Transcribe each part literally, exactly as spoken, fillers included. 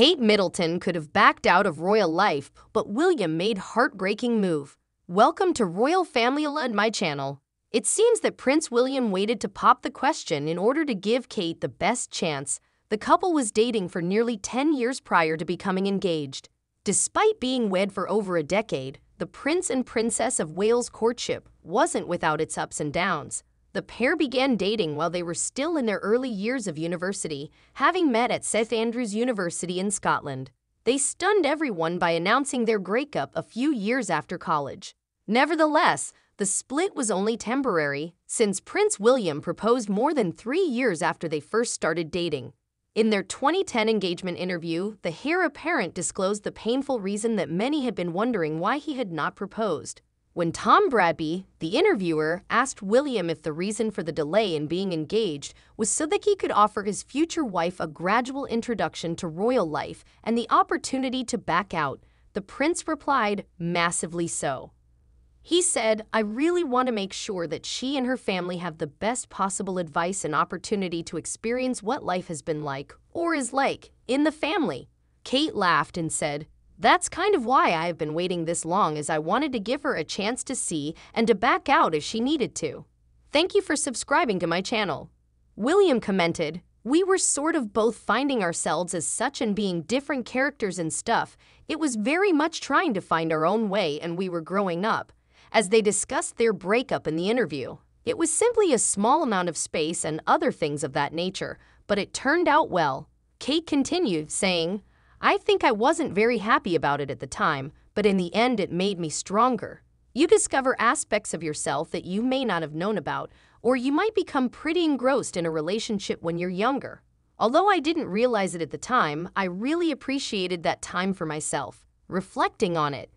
Kate Middleton could have backed out of royal life, but William made heartbreaking move. Welcome to Royal Family Aloud, my channel. It seems that Prince William waited to pop the question in order to give Kate the best chance. The couple was dating for nearly ten years prior to becoming engaged. Despite being wed for over a decade, the Prince and Princess of Wales courtship wasn't without its ups and downs. The pair began dating while they were still in their early years of university, having met at St Andrews University in Scotland. They stunned everyone by announcing their breakup a few years after college. Nevertheless, the split was only temporary, since Prince William proposed more than three years after they first started dating. In their twenty ten engagement interview, the heir apparent disclosed the painful reason that many had been wondering why he had not proposed. When Tom Bradby, the interviewer, asked William if the reason for the delay in being engaged was so that he could offer his future wife a gradual introduction to royal life and the opportunity to back out, the prince replied, "Massively so." He said, "I really want to make sure that she and her family have the best possible advice and opportunity to experience what life has been like, or is like, in the family." Kate laughed and said, "That's kind of why I have been waiting this long, as I wanted to give her a chance to see and to back out if she needed to. Thank you for subscribing to my channel." William commented, "We were sort of both finding ourselves as such and being different characters and stuff. It was very much trying to find our own way, and we were growing up." As they discussed their breakup in the interview, it was simply a small amount of space and other things of that nature, but it turned out well. Kate continued, saying, "I think I wasn't very happy about it at the time, but in the end it made me stronger. You discover aspects of yourself that you may not have known about, or you might become pretty engrossed in a relationship when you're younger. Although I didn't realize it at the time, I really appreciated that time for myself, reflecting on it."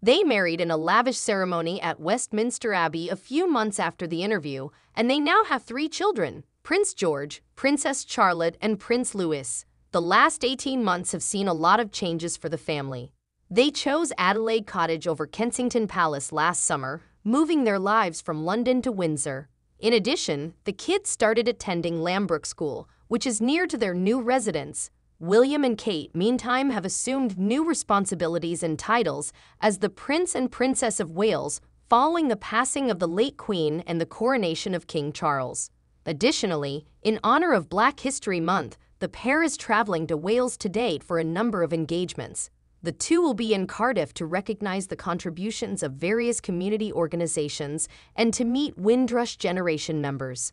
They married in a lavish ceremony at Westminster Abbey a few months after the interview, and they now have three children: Prince George, Princess Charlotte, and Prince Louis. The last eighteen months have seen a lot of changes for the family. They chose Adelaide Cottage over Kensington Palace last summer, moving their lives from London to Windsor. In addition, the kids started attending Lambrook School, which is near to their new residence. William and Kate, meantime, have assumed new responsibilities and titles as the Prince and Princess of Wales following the passing of the late Queen and the coronation of King Charles. Additionally, in honor of Black History Month, the pair is traveling to Wales to date for a number of engagements. The two will be in Cardiff to recognize the contributions of various community organizations and to meet Windrush Generation members.